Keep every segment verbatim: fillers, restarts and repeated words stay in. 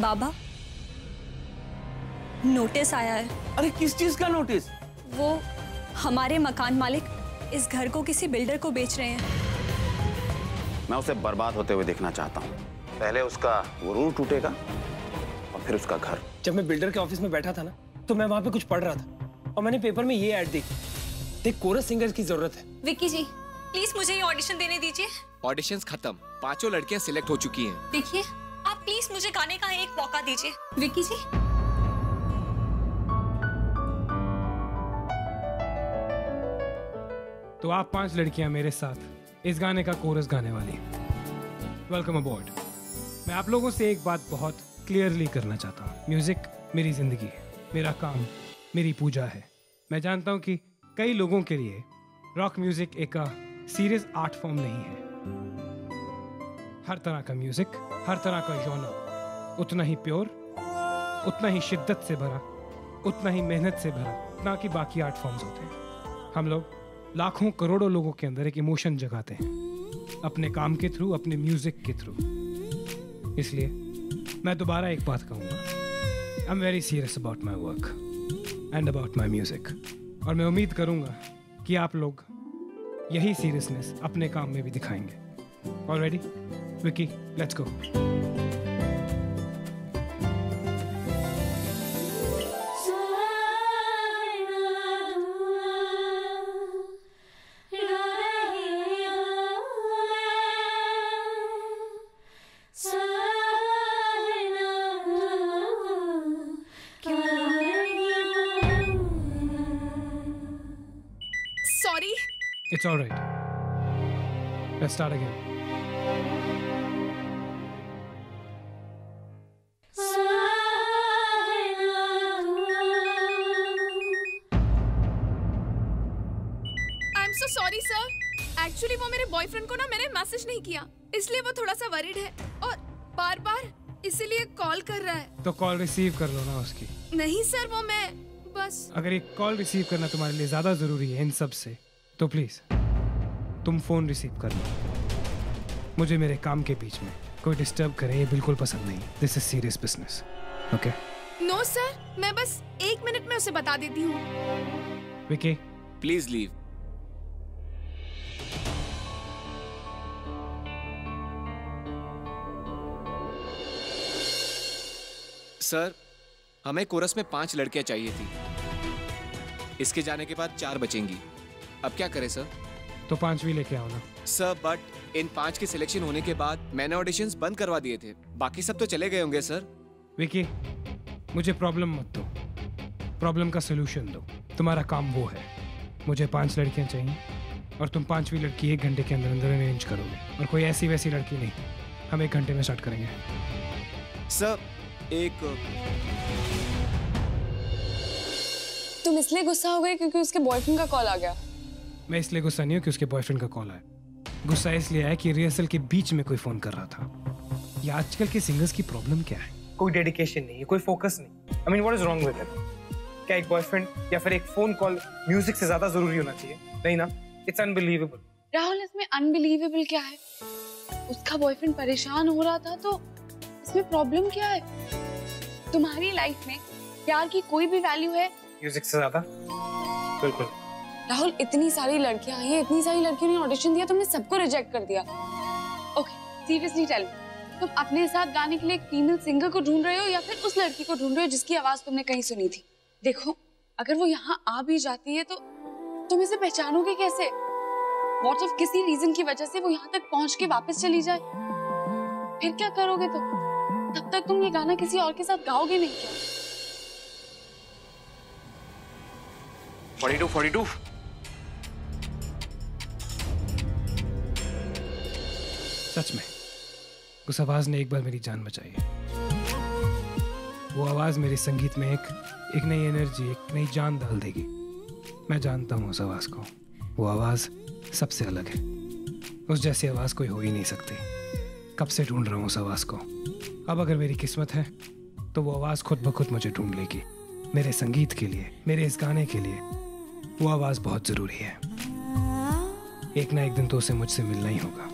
बाबा notice आया है। अरे किस चीज का नोटिस? वो हमारे मकान मालिक इस घर को किसी बिल्डर को बेच रहे हैं। मैं उसे बर्बाद होते हुए देखना चाहता हूँ। पहले उसका गुरूर टूटेगा और फिर उसका घर। जब मैं बिल्डर के ऑफिस में बैठा था ना तो मैं वहाँ पे कुछ पढ़ रहा था और मैंने पेपर में ये ऐड देखी, देख कोरस सिंगर की जरूरत है। विक्की जी प्लीज मुझे ये ऑडिशन देने दीजिए। ऑडिशन खत्म, पांचों लड़कियाँ सिलेक्ट हो चुकी है। देखिए आप प्लीज मुझे गाने का एक मौका दीजिए। विक्की जी तो आप पांच लड़कियां मेरे साथ इस गाने का कोरस गाने वाली। Welcome aboard. मैं आप लोगों से एक बात बहुत क्लियरली करना चाहता हूँ, म्यूजिक मेरी जिंदगी है, मेरा काम मेरी पूजा है। मैं जानता हूँ कि कई लोगों के लिए रॉक म्यूजिक एक सीरियस आर्ट फॉर्म नहीं है। हर तरह का म्यूजिक, हर तरह का जॉनर उतना ही प्योर, उतना ही शिद्दत से भरा, उतना ही मेहनत से भरा ना कि बाकी आर्ट फॉर्म्स होते हैं। हम लोग लाखों करोड़ों लोगों के अंदर एक इमोशन जगाते हैं अपने काम के थ्रू, अपने म्यूजिक के थ्रू। इसलिए मैं दोबारा एक बात कहूँगा, I am very serious about my work and about my music. और मैं उम्मीद करूँगा कि आप लोग यही सीरियसनेस अपने काम में भी दिखाएंगे। Already Vicky let's go. It's all right. Let's start again. I'm so sorry, sir. Actually, वो मेरे बॉयफ्रेंड को ना मैंने मैसेज नहीं किया, इसलिए वो थोड़ा सा वरीड है और बार बार इसीलिए कॉल कर रहा है। तो कॉल रिसीव कर लो ना उसकी। नहीं सर, वो मैं बस। अगर ये कॉल रिसीव करना तुम्हारे लिए ज्यादा जरूरी है इन सब से तो प्लीज तुम फोन रिसीव कर लो। मुझे मेरे काम के बीच में कोई डिस्टर्ब करे ये बिल्कुल पसंद नहीं। This is serious business. Okay? No sir, मैं बस एक मिनट में उसे बता देती हूँ। Vicky please leave. सर हमें कोरस में पांच लड़कियां चाहिए थी, इसके जाने के बाद चार बचेंगी। अब क्या करें सर? तो पांचवी लेके आओ ना। सर बट इन पांच के सिलेक्शन होने के बाद मैंने ऑडिशंस बंद करवा दिए थे, बाकी सब तो चले गए होंगे सर। विकी मुझे प्रॉब्लम मत दो, प्रॉब्लम का सलूशन दो। तुम्हारा काम वो है, मुझे पांच लड़कियां चाहिए और तुम पांचवी लड़की एक घंटे के अंदर अंदर अरेंज करोगे। और कोई ऐसी वैसी लड़की नहीं, हम एक घंटे में स्टार्ट करेंगे। सर एक तुम इसलिए गुस्सा हो गए क्योंकि उसके बॉयफ्रेंड का कॉल आ गया। मैं इसलिए गुस्सा नहीं हूँ कि उसके बॉयफ्रेंड का कॉल आया, गुस्सा इसलिए आया कि रिहर्सल के बीच में कोई फोन कर रहा था। ये आजकल के सिंगर्स की प्रॉब्लम क्या है? कोई डेडिकेशन नहीं है, कोई फोकस नहीं। I mean what is wrong with it? क्या एक बॉयफ्रेंड या फिर एक फोन कॉल म्यूजिक से ज्यादा जरूरी होना चाहिए? नहीं ना, इट्स अनबिलीवेबल। राहुल इसमें अनबिलीवेबल क्या है? उसका बॉयफ्रेंड परेशान हो रहा था तो इसमें प्रॉब्लम क्या है? तुम्हारी लाइफ में प्यार की कोई भी वैल्यू है म्यूजिक से ज्यादा? बिल्कुल। राहुल इतनी सारी लड़कियां आई हैं, इतनी सारी लड़कियों ने ऑडिशन दिया, तुमने सबको रिजेक्ट कर दिया। ओके सीरियसली टेल मी, तुम अपने साथ गाने के लिए एक फीमेल सिंगर को ढूंढ रहे हो या फिर उस लड़की को ढूंढ रहे हो जिसकी आवाज तुमने कहीं सुनी थी? देखो अगर वो यहाँ आ भी जाती है तो तुम इसे पहचानोगे कैसे? व्हाट इफ किसी रीजन की वजह से वो यहाँ तक पहुँच के वापस चली जाए, फिर क्या करोगे तुम? तब तक तुम ये गाना किसी और के साथ गाओगे नहीं क्या? फोर्टी टू फोर्टी टू सच में उस आवाज ने एक बार मेरी जान बचाई है। वो आवाज मेरे संगीत में एक एक नई एनर्जी, एक नई जान डाल देगी। मैं जानता हूँ उस आवाज को, वो आवाज सबसे अलग है, उस जैसी आवाज कोई हो ही नहीं सकती। कब से ढूंढ रहा हूँ उस आवाज को, अब अगर मेरी किस्मत है तो वो आवाज खुद ब खुद मुझे ढूंढ लेगी। मेरे संगीत के लिए, मेरे इस गाने के लिए वो आवाज बहुत जरूरी है। एक ना एक दिन तो उसे मुझसे मिलना ही होगा।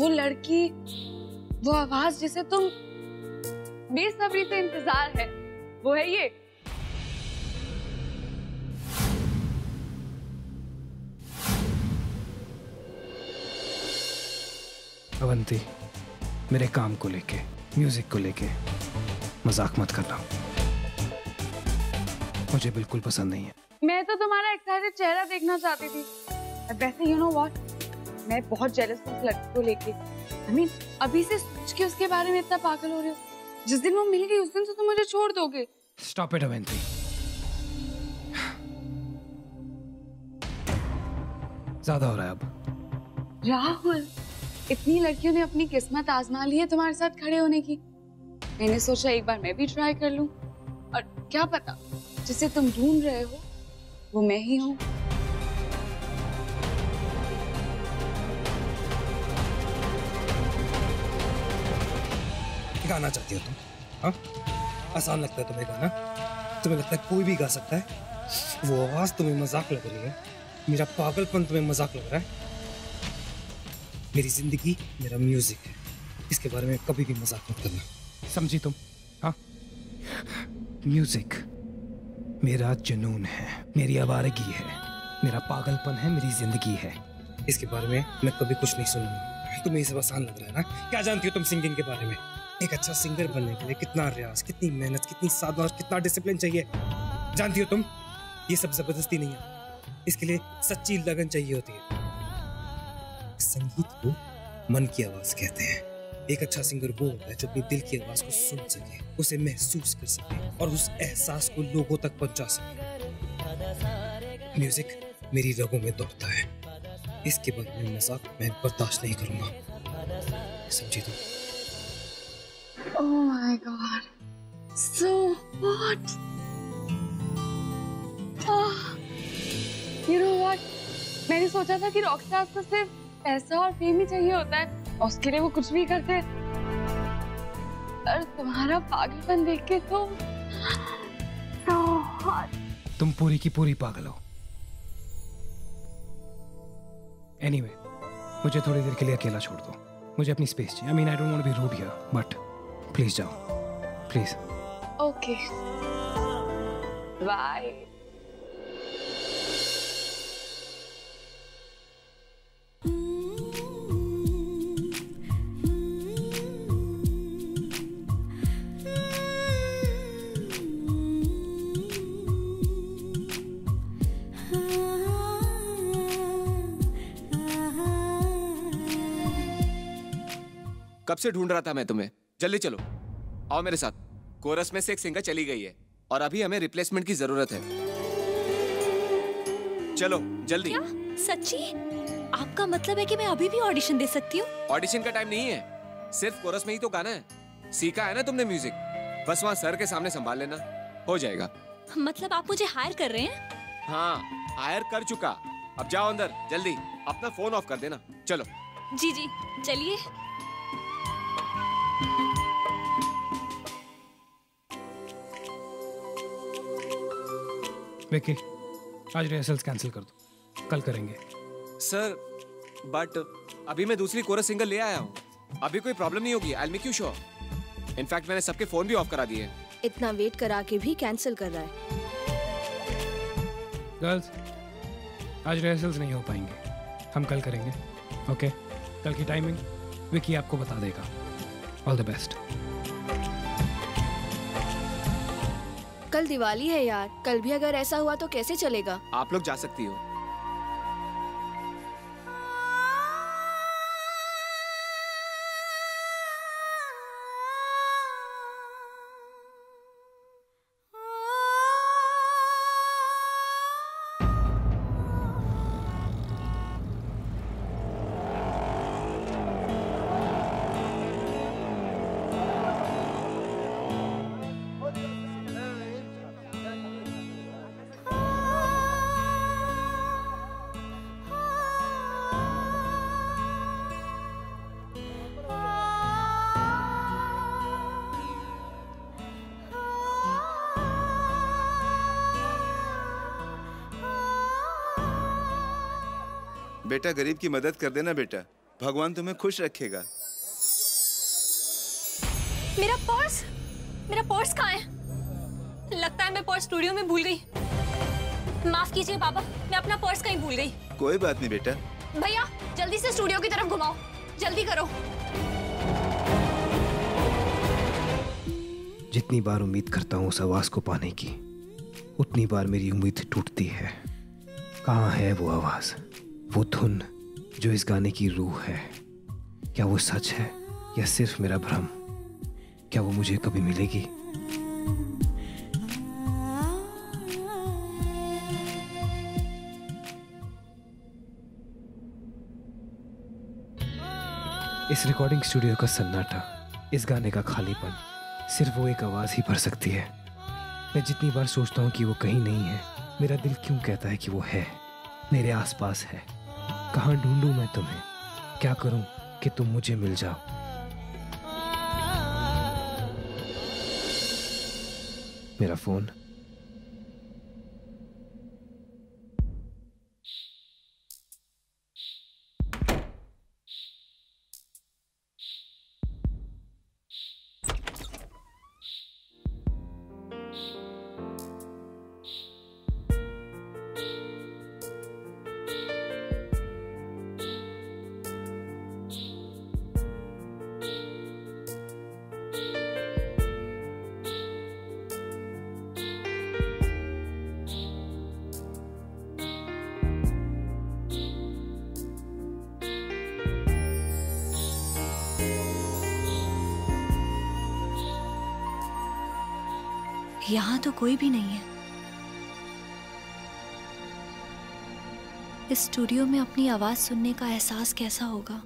वो लड़की, वो आवाज जिसे तुम बेसब्री से इंतजार है, वो है ये। अवंती, मेरे काम को लेके, म्यूजिक को लेके मजाक मत करना, मुझे बिल्कुल पसंद नहीं है। मैं तो तुम्हारा एक्साइटेड चेहरा देखना चाहती थी। वैसे यू नो व्हाट, मैं बहुत जेलस हूँ उस लड़की को लेके। आई मीन, अभी से सोच के उसके बारे में इतना पागल हो रहे हो। जिस दिन वो मिल गई उस दिन से तुम मुझे छोड़ दोगे। स्टॉप इट अवंती, ज्यादा हो रहा है अब। राहुल, इतनी लड़कियों ने अपनी किस्मत आजमा ली है तुम्हारे साथ खड़े होने की। मैंने सोचा एक बार मैं भी ट्राई कर लूं, और क्या पता जिसे तुम ढूंढ रहे हो वो मैं ही हूं। गाना चाहती हो तुम? हाँ, आसान लगता है तुम्हें गाना? तुम्हें लगता है कोई भी गा सकता है? वो आवाज तुम्हें मजाक लग रही है, मेरा पागलपन तुम्हें मजाक लग रहा है। मेरी जिंदगी मेरा म्यूजिक है, इसके बारे में कभी भी मजाक मत करना, समझी तुम? हाँ, म्यूजिक मेरा जुनून है, मेरी आवारगी है, मेरा पागलपन है, मेरी जिंदगी है। इसके बारे में मैं कभी कुछ नहीं सुनूंगा। तुम्हें ये सब आसान लग रहा है ना? क्या जानती हो तुम सिंगिंग के बारे में? एक अच्छा सिंगर बनने के लिए कितना रियाज, कितनी मेहनत, कितनी साधना और कितना डिसिप्लिन चाहिए, जानती हो तुम? ये सब जबरदस्ती नहीं है, इसके लिए सच्ची लगन चाहिए होती है। संगीत को मन की आवाज कहते हैं। एक अच्छा सिंगर वो होता है जो अपने दिल की आवाज को सुन सके, उसे महसूस कर सके और उस एहसास को लोगों तक पहुंचा सके। म्यूजिक मेरी रगों में दौड़ता है, इसके बारे में मजाक मैं बर्दाश्त नहीं करूंगा, समझी तुम? Oh my God, so what? Oh, you know what? मैंने सोचा था कि रॉकस्टार्स को सिर्फ पैसा और फेम ही चाहिए होता है, और उसके लिए वो कुछ भी करते। और तुम्हारा पागलपन देख के तो so hot. तुम पूरी की पूरी पागल हो। एनीवे, anyway, मुझे थोड़ी देर के लिए अकेला छोड़ दो, मुझे अपनी स्पेस चाहिए। I mean, I don't want to be rude here, but please जाओ, प्लीज। Okay, bye. कब से ढूंढ रहा था मैं तुम्हें, जल्दी चलो, आओ मेरे साथ। कोरस में से एक सिंगर चली गई है और अभी हमें रिप्लेसमेंट की जरूरत है, चलो जल्दी। क्या? सच्ची? आपका मतलब है कि मैं अभी भी ऑडिशन दे सकती हूँ? ऑडिशन का टाइम नहीं है, सिर्फ कोरस में ही तो गाना है। सीखा है ना तुमने म्यूजिक, बस वहाँ सर के सामने संभाल लेना, हो जाएगा। मतलब आप मुझे हायर कर रहे हैं? हाँ, हायर कर चुका। अब जाओ अंदर जल्दी, अपना फोन ऑफ कर देना, चलो। जी जी, चलिए। विकी, आज रिहर्सल्स कैंसिल कर दो, कल करेंगे। सर बट अभी मैं दूसरी कोरस सिंगर ले आया हूँ, अभी कोई प्रॉब्लम नहीं होगी, I will make you sure. In fact मैंने सबके फोन भी ऑफ करा दिए। इतना वेट करा के भी कैंसिल कर रहा है। गर्ल्स, आज रिहर्सल्स नहीं हो पाएंगे, हम कल करेंगे। ओके, कल की टाइमिंग विकी आपको बता देगा। All the best. कल दिवाली है यार, कल भी अगर ऐसा हुआ तो कैसे चलेगा? आप लोग जा सकती हो। बेटा, गरीब की मदद कर देना बेटा, भगवान तुम्हें खुश रखेगा। मेरा पर्स, मेरा पर्स कहाँ है? लगता है मैं पर्स स्टूडियो में भूल गई। माफ कीजिए पापा, मैं अपना पर्स कहीं भूल गई। कोई बात नहीं बेटा। भैया जल्दी से स्टूडियो की तरफ घुमाओ, जल्दी करो। जितनी बार उम्मीद करता हूँ उस आवाज को पाने की, उतनी बार मेरी उम्मीद टूटती है। कहाँ है वो आवाज, वो धुन जो इस गाने की रूह है? क्या वो सच है या सिर्फ मेरा भ्रम? क्या वो मुझे कभी मिलेगी? इस रिकॉर्डिंग स्टूडियो का सन्नाटा, इस गाने का खालीपन, सिर्फ वो एक आवाज ही भर सकती है। मैं जितनी बार सोचता हूँ कि वो कहीं नहीं है, मेरा दिल क्यों कहता है कि वो है, मेरे आसपास है। कहाँ ढूंढूं मैं तुम्हें, क्या करूं कि तुम मुझे मिल जाओ? मेरा फोन। यहाँ तो कोई भी नहीं है। इस स्टूडियो में अपनी आवाज सुनने का एहसास कैसा होगा?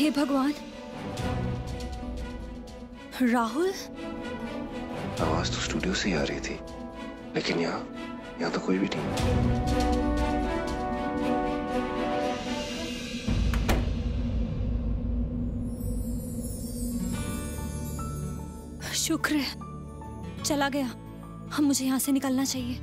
हे भगवान, राहुल। आवाज तो स्टूडियो से ही आ रही थी, लेकिन यहाँ यहाँ तो कोई भी नहीं। शुक्र है, चला गया। हम मुझे यहाँ से निकलना चाहिए।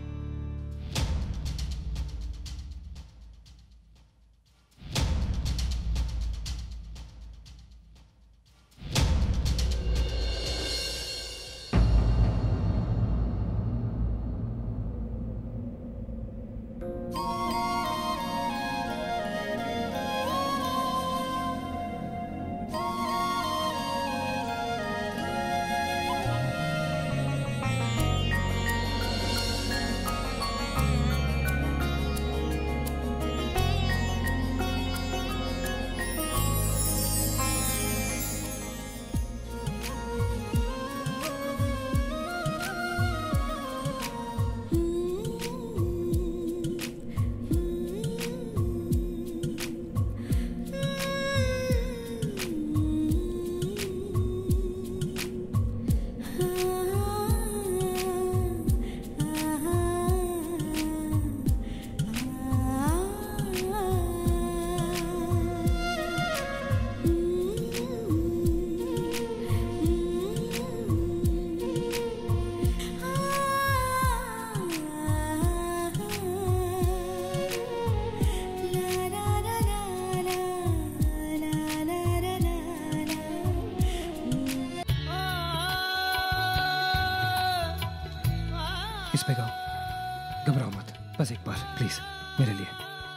बस एक बार प्लीज मेरे लिए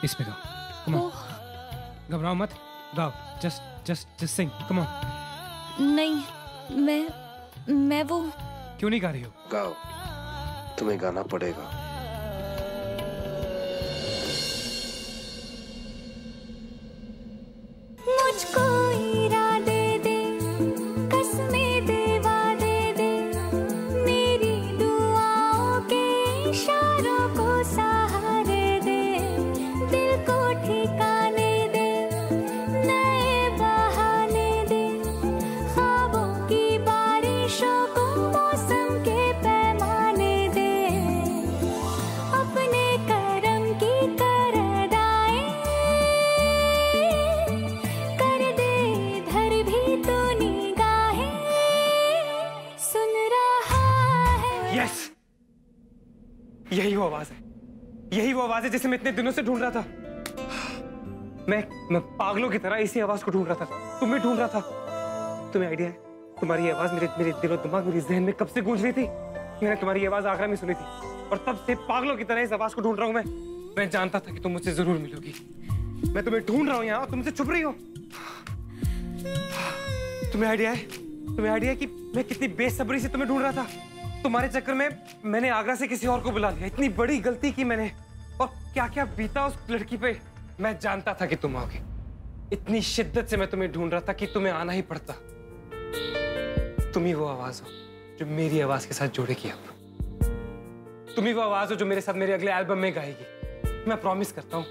इसमें गाओ। कम ऑन, घबराओ मत, गाओ। Just just just sing, come on. नहीं, मैं मैं वो क्यों नहीं गा रही हो? गाओ, तुम्हें गाना पड़ेगा। जिसे मैं इतने दिनों से ढूंढ रहा था। मैं मैं पागलों की तरह इसी आवाज को ढूंढ रहा था, तुम्हें ढूंढ रहा था। तुम्हें आइडिया है, तुम्हारी आवाज मेरे मेरे दिलो दिमाग मेरे जहन में कब से गूंज रही थी। मैंने तुम्हारी आवाज आगरा में सुनी थी और तब से पागलों की तरह इस आवाज को ढूंढ रहा हूँ। मैं मैं जानता था कि तुम मुझसे जरूर मिलोगी। मैं तुम्हें ढूंढ रहा हूँ यहाँ, तुमसे छुप रही हो। तुम्हें आइडिया है, तुम्हें आइडिया है कि मैं कितनी बेसब्री से तुम्हें ढूंढ रहा था। तुम्हारे चक्कर में मैंने आगरा से किसी और को बुला लिया। इतनी बड़ी गलती की मैंने, और क्या क्या बीता उस लड़की पे। मैं जानता था कि तुम आओगे। इतनी शिद्दत से मैं तुम्हें ढूंढ रहा था कि तुम्हें आना ही पड़ता। तुम ही वो आवाज हो जो मेरी आवाज के साथ जोड़ेगी अब। तुम ही वो आवाज हो जो मेरे साथ मेरे अगले एल्बम में गाएगी। मैं प्रॉमिस करता हूं,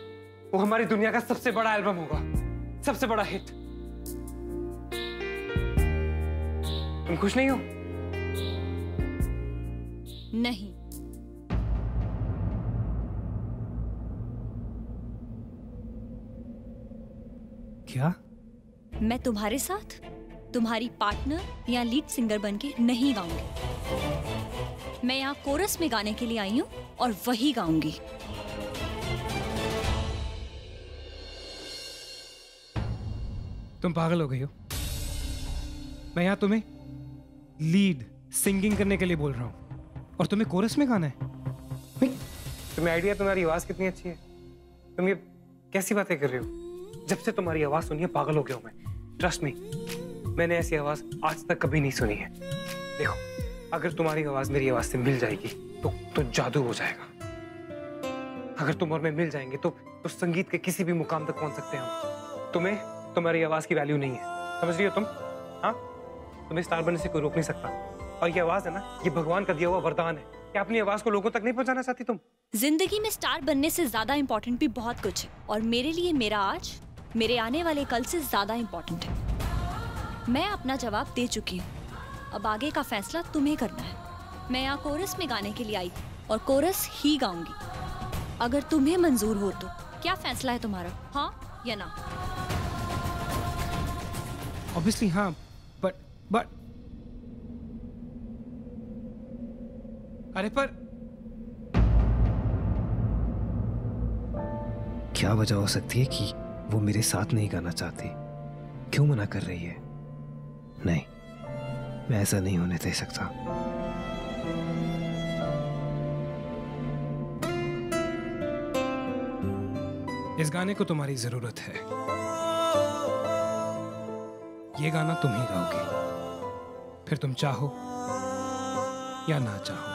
वो हमारी दुनिया का सबसे बड़ा एल्बम होगा, सबसे बड़ा हिट। तुम खुश नहीं हो? नहीं। क्या? मैं तुम्हारे साथ तुम्हारी पार्टनर या लीड सिंगर बनके नहीं गाऊंगी। मैं यहाँ कोरस में गाने के लिए आई हूँ और वही गाऊंगी। तुम पागल हो गई हो। मैं यहाँ तुम्हें लीड सिंगिंग करने के लिए बोल रहा हूँ और तुम्हें कोरस में गाना है। तुम्हें आइडिया, तुम्हारी आवाज कितनी अच्छी है। तुम ये कैसी बातें कर रहे हो? जब से तुम्हारी आवाज सुनी है पागल हो गया हूं मैं। ट्रस्ट मी, मैंने ऐसी आवाज आज तक कभी नहीं सुनी है। देखो, अगर तुम्हारी आवाज मेरी आवाज से मिल जाएगी तो तो जादू हो जाएगा। अगर तुम और मैं मिल जाएंगे तो तो संगीत के किसी भी मुकाम तक पहुंच सकते हो। तुम्हें तुम्हारी आवाज की वैल्यू नहीं है, समझ रही हो तुम? हाँ, तुम्हें स्टार बनने से कोई रोक नहीं सकता। और ये आवाज है ना, ये भगवान का दिया हुआ वरदान है। क्या अपनी आवाज को लोगों तक नहीं पहुंचाना चाहती तुम? जिंदगी में स्टार बनने से ज्यादा इम्पोर्टेंट भी बहुत कुछ है, और मेरे लिए मेरा आज मेरे आने वाले कल से ज्यादा इम्पोर्टेंट है। मैं अपना जवाब दे चुकी हूँ, अब आगे का फैसला तुम्हें करना है। मैं यहाँ कोरस में गाने के लिए आई और कोरस ही गाऊंगी। अगर तुम्हें मंजूर हो तो क्या फैसला है तुम्हारा, हाँ या ना? ऑब्वियसली हाँ, बट बट अरे पर क्या वजह हो सकती है कि वो मेरे साथ नहीं गाना चाहती? क्यों मना कर रही है? नहीं, मैं ऐसा नहीं होने दे सकता। इस गाने को तुम्हारी जरूरत है। ये गाना तुम ही गाओगे, फिर तुम चाहो या ना चाहो।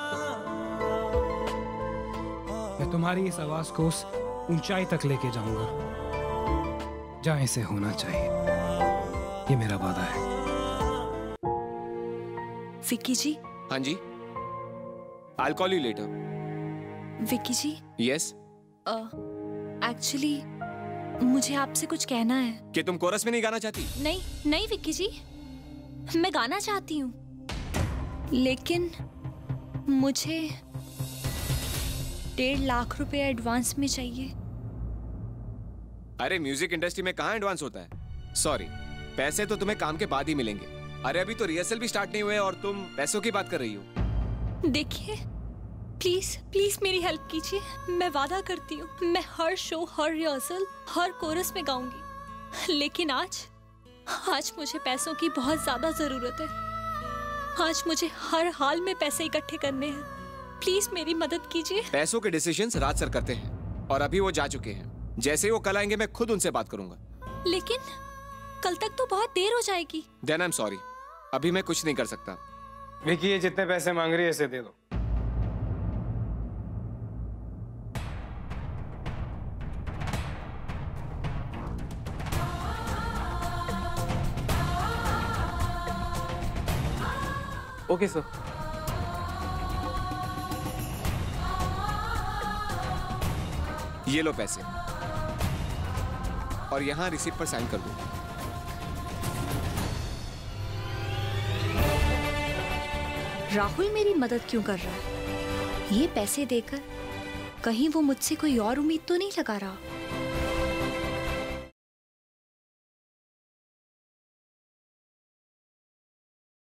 मैं तुम्हारी इस आवाज को उस ऊंचाई तक लेके जाऊंगा जहाँ इसे होना चाहिए। ये मेरा वादा है। विक्की जी। हाँ जी, I'll call you later. Vicky ji. Yes. Actually uh, मुझे आपसे कुछ कहना है। कि तुम कोरस में नहीं गाना चाहती? नहीं नहीं विक्की जी, मैं गाना चाहती हूँ, लेकिन मुझे डेढ़ लाख रुपए एडवांस में चाहिए। अरे म्यूजिक इंडस्ट्री में कहाँ एडवांस होता है? सॉरी, पैसे तो तुम्हें काम के बाद ही मिलेंगे। अरे अभी तो रिहर्सल भी स्टार्ट नहीं हुए और तुम पैसों की बात कर रही हो। देखिए प्लीज प्लीज मेरी हेल्प कीजिए। मैं वादा करती हूँ, मैं हर शो, हर रिहर्सल, हर कोरस में गाऊंगी, लेकिन आज आज मुझे पैसों की बहुत ज्यादा जरूरत है। आज मुझे हर हाल में पैसे इकट्ठे करने हैं। प्लीज मेरी मदद कीजिए। पैसों के डिसीजंस राज सर करते हैं और अभी वो जा चुके हैं। जैसे ही वो कल आएंगे मैं खुद उनसे बात करूंगा। लेकिन कल तक तो बहुत देर हो जाएगी। देन आई एम सॉरी, अभी मैं कुछ नहीं कर सकता। विकी ये जितने पैसे मांग रही है इसे दे दो। Okay sir. ये लो पैसे और यहाँ रिसिप्ट पर साइन कर दो। राहुल मेरी मदद क्यों कर रहा है? ये पैसे देकर कहीं वो मुझसे कोई और उम्मीद तो नहीं लगा रहा।